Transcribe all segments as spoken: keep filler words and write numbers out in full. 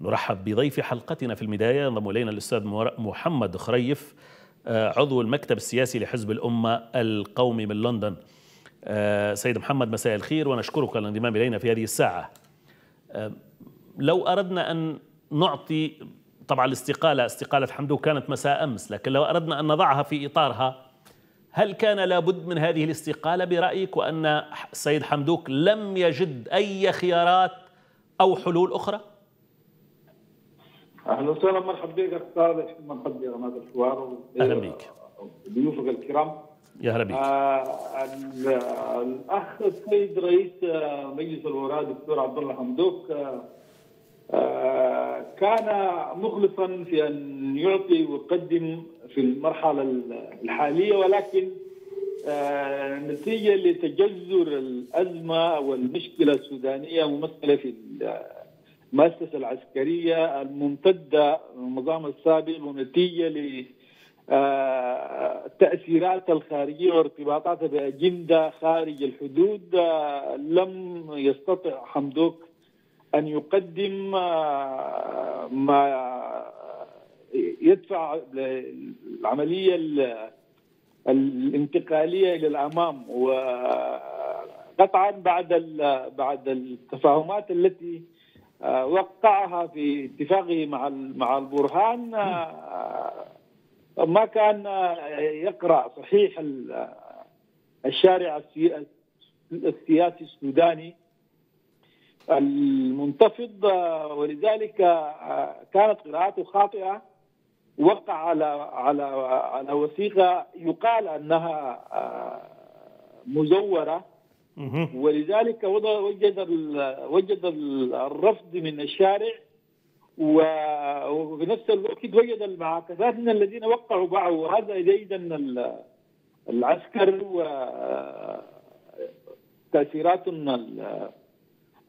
نرحب بضيف حلقتنا في البداية. ينضم إلينا الأستاذ محمد خريف، عضو المكتب السياسي لحزب الأمة القومي من لندن. سيد محمد، مساء الخير ونشكرك على الانضمام إلينا في هذه الساعة. لو أردنا أن نعطي، طبعا الاستقالة استقالة حمدوك كانت مساء أمس، لكن لو أردنا أن نضعها في إطارها، هل كان لابد من هذه الاستقالة برأيك، وأن السيد حمدوك لم يجد أي خيارات أو حلول أخرى؟ أهلا وسهلا، مرحبا بك أستاذ، مرحبا بهذا الحوار. أهلا بك ضيوفك الكرام. يا هلا بك. آه الأخ السيد رئيس مجلس الوزراء الدكتور عبد الله حمدوك آه كان مخلصا في أن يعطي ويقدم في المرحلة الحالية، ولكن آه نتيجة لتجذر الأزمة والمشكلة السودانية ممثلة في المؤسسة العسكرية الممتدة من النظام السابق، ونتيجة لتأثيرات الخارجية وارتباطاتها بأجندة خارج الحدود، لم يستطع حمدوك أن يقدم ما يدفع العملية الانتقالية إلى الأمام. وقطعا بعد بعد التفاهمات التي وقعها في اتفاقه مع مع البرهان، ما كان يقرأ صحيح الشارع السياسي السوداني المنتفض، ولذلك كانت قراءاته خاطئة. وقع على على على وثيقة يقال أنها مزورة، ولذلك وجد وجد الرفض من الشارع، وفي نفس الوقت وجد المعاكسات من الذين وقعوا معه، وهذا يزيد العسكر وتأثيرات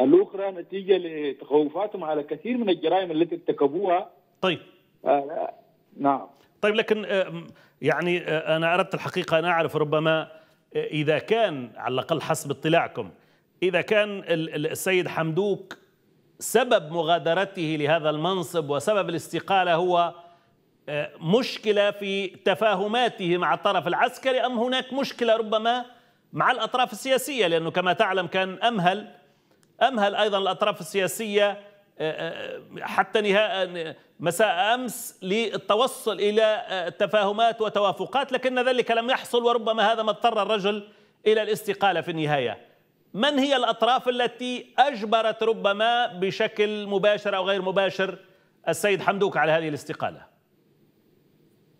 الأخرى نتيجة لتخوفاتهم على كثير من الجرائم التي ارتكبوها. طيب آه نعم طيب لكن يعني أنا أردت الحقيقة أن أعرف، ربما إذا كان على الأقل حسب اطلاعكم، إذا كان السيد حمدوك سبب مغادرته لهذا المنصب وسبب الاستقالة هو مشكلة في تفاهماته مع الطرف العسكري، أم هناك مشكلة ربما مع الأطراف السياسية، لأنه كما تعلم كان أمهل أمهل أيضا الأطراف السياسية حتى نهاية مساء أمس للتوصل إلى تفاهمات وتوافقات، لكن ذلك لم يحصل، وربما هذا ما اضطر الرجل إلى الاستقالة في النهاية. من هي الأطراف التي أجبرت ربما بشكل مباشر أو غير مباشر السيد حمدوك على هذه الاستقالة؟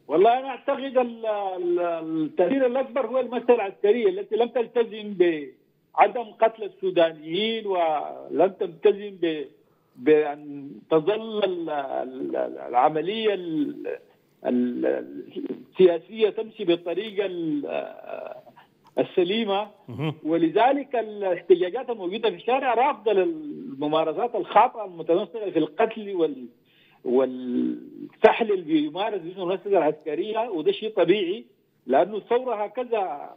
والله أنا أعتقد التأثير الأكبر هو المسألة العسكرية التي لم تلتزم ب عدم قتل السودانيين، ولم تلتزم بأن تظل العملية السياسية تمشي بالطريقة السليمة، ولذلك الاحتجاجات الموجودة في الشارع رافضة للممارسات الخاطئة المتنصبة في القتل والسحل اللي بيمارس به المؤسسة العسكرية، وده شيء طبيعي لأنه الثورة هكذا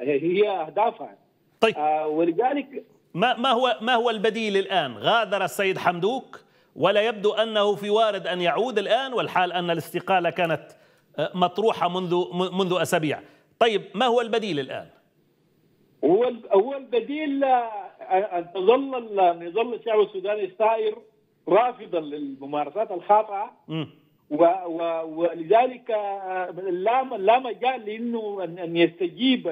هي أهدافها. طيب آه ولذلك ما ما هو ما هو البديل الآن؟ غادر السيد حمدوك ولا يبدو أنه في وارد أن يعود الآن، والحال أن الاستقالة كانت مطروحة منذ منذ أسابيع. طيب ما هو البديل الآن؟ هو هو البديل أن تظل أن يظل الشعب السوداني الثائر رافضا للممارسات الخاطئة، ولذلك لا مجال لانه ان يستجيب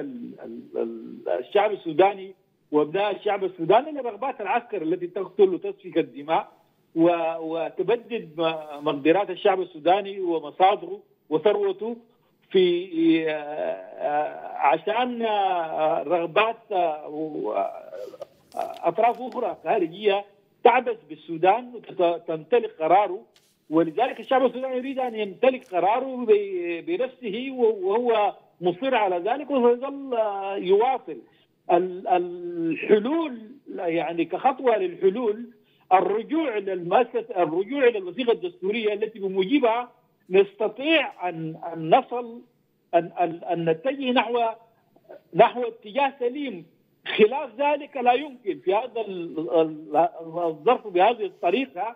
الشعب السوداني وابناء الشعب السوداني لرغبات العسكر التي تقتل وتسفك الدماء وتبدد مقدرات الشعب السوداني ومصادره وثروته في عشان رغبات اطراف اخرى خارجيه تعبث بالسودان وتمتلك قراره. ولذلك الشعب السوداني يريد أن يمتلك قراره بنفسه، وهو مصر على ذلك وسيظل يواصل. الحلول يعني كخطوة للحلول الرجوع للمؤسسة، الرجوع إلى الوثيقة الدستورية التي بموجبها نستطيع أن نصل أن أن نتجه نحو نحو اتجاه سليم خلاف ذلك لا يمكن في هذا الظرف بهذه الطريقة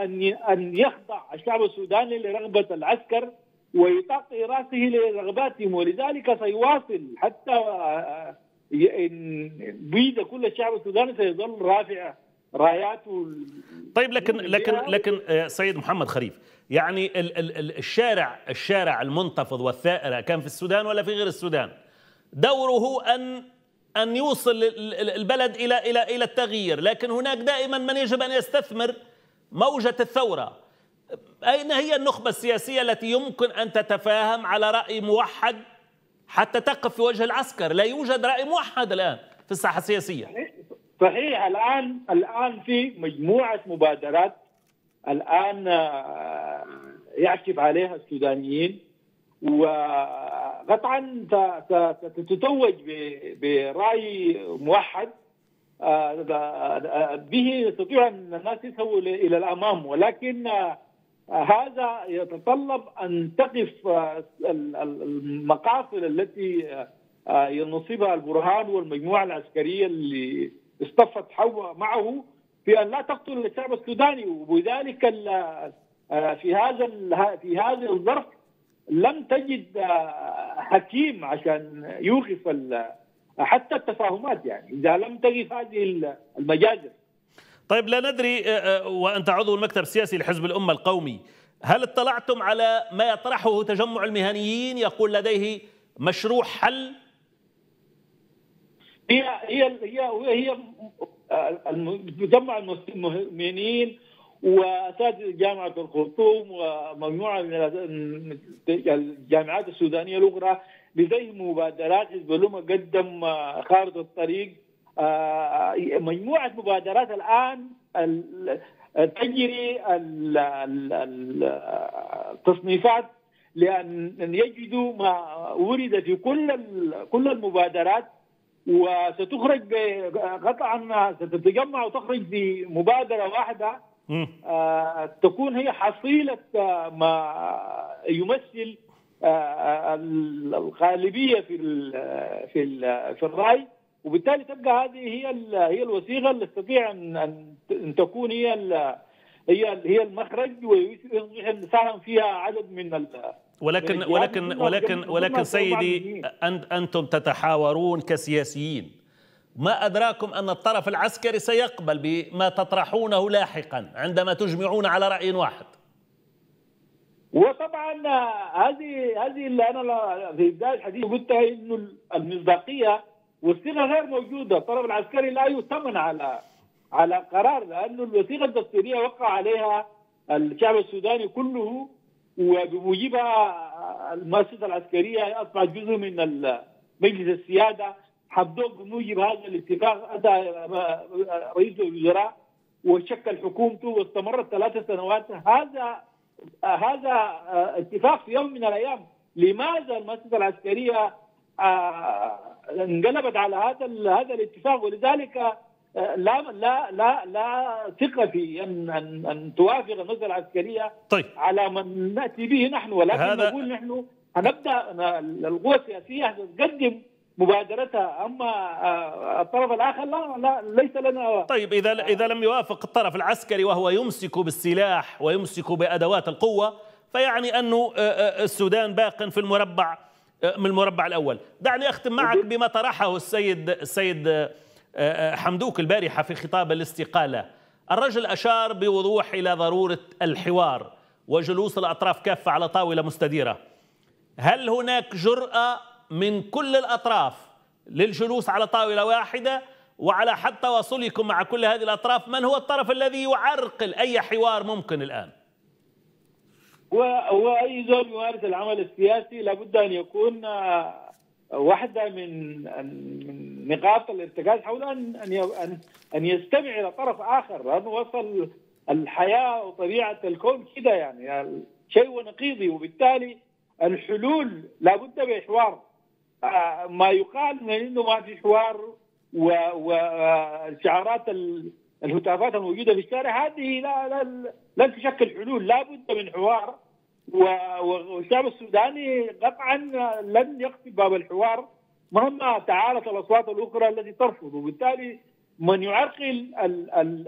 أن أن يخضع الشعب السوداني لرغبة العسكر ويطاطي رأسه لرغباتهم، ولذلك سيواصل حتى إن بيد كل الشعب السوداني سيظل رافع راياته. طيب لكن لكن لكن سيد محمد خريف، يعني الشارع الشارع المنتفض والثائر كان في السودان ولا في غير السودان دوره أن أن يوصل البلد إلى إلى إلى التغيير، لكن هناك دائما من يجب أن يستثمر موجة الثورة. أين هي النخبة السياسية التي يمكن أن تتفاهم على رأي موحد حتى تقف في وجه العسكر؟ لا يوجد رأي موحد الآن في الساحة السياسية. صحيح، الآن الآن في مجموعة مبادرات الآن يعكف عليها السودانيين، وقطعا تتوج برأي موحد به يستطيع أن الناس يسهوا إلى الأمام، ولكن هذا يتطلب أن تقف المقاصد التي ينصبها البرهان والمجموعة العسكرية اللي اصطفت معه في أن لا تقتل الشعب السوداني، وبذلك في هذا في هذا الظرف لم تجد حكيم عشان يوقف حتى التفاهمات، يعني إذا لم تجد هذه المجازر. طيب لا ندري، وأنت عضو المكتب السياسي لحزب الأمة القومي، هل اطلعتم على ما يطرحه تجمع المهنيين يقول لديه مشروع حل؟ هي هي هي هي مجمع المهنيين وأساتذة جامعة الخرطوم ومجموعة من الجامعات السودانية الأخرى لديهم مبادرات. حزب الأمة قدم خارطة الطريق، مجموعة مبادرات الآن تجري التصنيفات لأن يجدوا ما ورد في كل كل المبادرات، وستخرج قطعا ستتجمع وتخرج بمبادرة واحدة تكون هي حصيلة ما يمثل الغالبية في في في الرأي، وبالتالي تبقى هذه هي هي الوثيقة اللي تستطيع ان ان تكون هي هي هي المخرج ويصبح نساهم فيها عدد من. ولكن ولكن ولكن ولكن سيدي، انتم تتحاورون كسياسيين، ما أدراكم أن الطرف العسكري سيقبل بما تطرحونه لاحقا عندما تجمعون على رأي واحد؟ وطبعا هذه هذه اللي أنا في بداية الحديث قلتها إنه المصداقية والثقة غير موجودة، الطرف العسكري لا يؤتمن على على قرار، لأنه الوثيقة الدستورية وقع عليها الشعب السوداني كله، وبموجبها المؤسسة العسكرية أصبحت جزء من مجلس السيادة. حمدوك بموجب هذا الاتفاق أتى رئيس الوزراء وشكل حكومته واستمرت ثلاث سنوات. هذا هذا اتفاق في يوم من الأيام، لماذا المؤسسة العسكرية انقلبت على هذا هذا الاتفاق؟ ولذلك لا لا لا لا ثقة في أن أن أن توافق المؤسسة العسكرية. طيب. على من نأتي به نحن، ولكن هذا... نقول نحن هنبدأ القوى السياسية هتقدم مبادرتها، اما الطرف الاخر لا, لا ليس لنا. طيب اذا اذا لم يوافق الطرف العسكري وهو يمسك بالسلاح ويمسك بادوات القوه، فيعني انه السودان باق في المربع من المربع الاول. دعني اختم معك بما طرحه السيد السيد حمدوك البارحه في خطاب الاستقاله. الرجل اشار بوضوح الى ضروره الحوار وجلوس الاطراف كافه على طاوله مستديره. هل هناك جرأة من كل الأطراف للجلوس على طاولة واحدة؟ وعلى حد تواصلكم مع كل هذه الأطراف، من هو الطرف الذي يعرقل أي حوار ممكن الآن؟ وأي زول يمارس العمل السياسي لابد أن يكون واحدة من نقاط الارتكاز حول أن أن يستمع إلى طرف آخر، أن وصل الحياة وطبيعة الكون كده، يعني شيء نقيضي، وبالتالي الحلول لابد بحوار. ما يقال من انه ما في حوار والشعارات الهتافات الموجوده في الشارع هذه لا لا لا تشكل حلول، لابد من حوار، والشعب السوداني قطعا لن يقفل باب الحوار، مهما تعالت الأصوات الأخرى التي ترفض، وبالتالي من يعرقل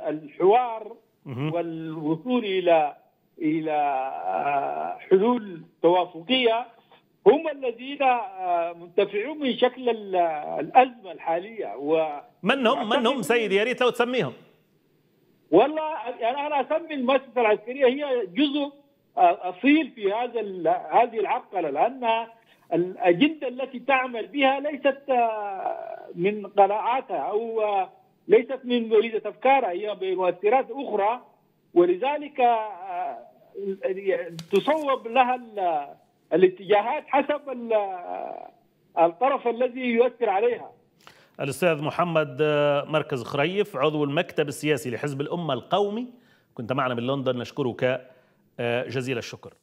الحوار والوصول إلى إلى حلول توافقية هم الذين منتفعون من شكل الأزمة الحالية. من هم؟ من هم سيدي؟ يا ريت لو تسميهم. والله يعني أنا أسمي المؤسسة العسكرية هي جزء أصيل في هذا هذه العقلة، لأن الأجندة التي تعمل بها ليست من قناعاتها أو ليست من مولدة أفكارها، هي بمؤثرات أخرى، ولذلك تصوب لها الاتجاهات حسب الطرف الذي يؤثر عليها. الأستاذ محمد مركز خريف عضو المكتب السياسي لحزب الأمة القومي كنت معنا من لندن، نشكرك جزيل الشكر.